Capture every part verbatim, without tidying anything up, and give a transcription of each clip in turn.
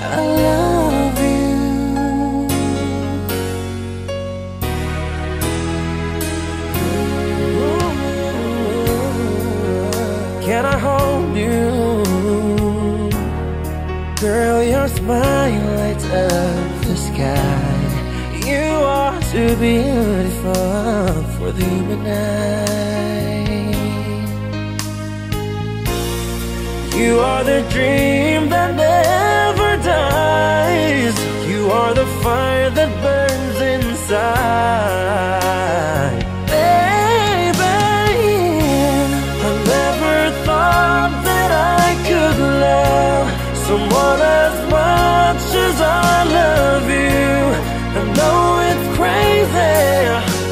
I love you. Can I hold you? Girl, your smile lights up the sky. You are too beautiful for the human eye. You are the dream that never dies. You are the fire that burns inside. Baby, I never thought that I could love someone as much as I love you. I know it's crazy,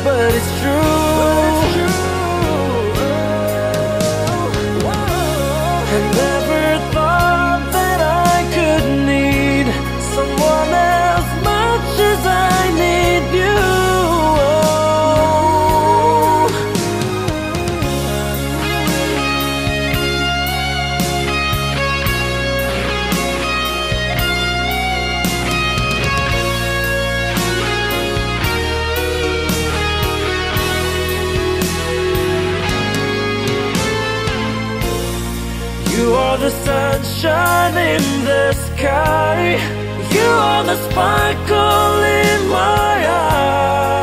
but it's true. I never thought that I could need someone as much as I need you. You are the sunshine in the sky. You are the sparkle in my eye.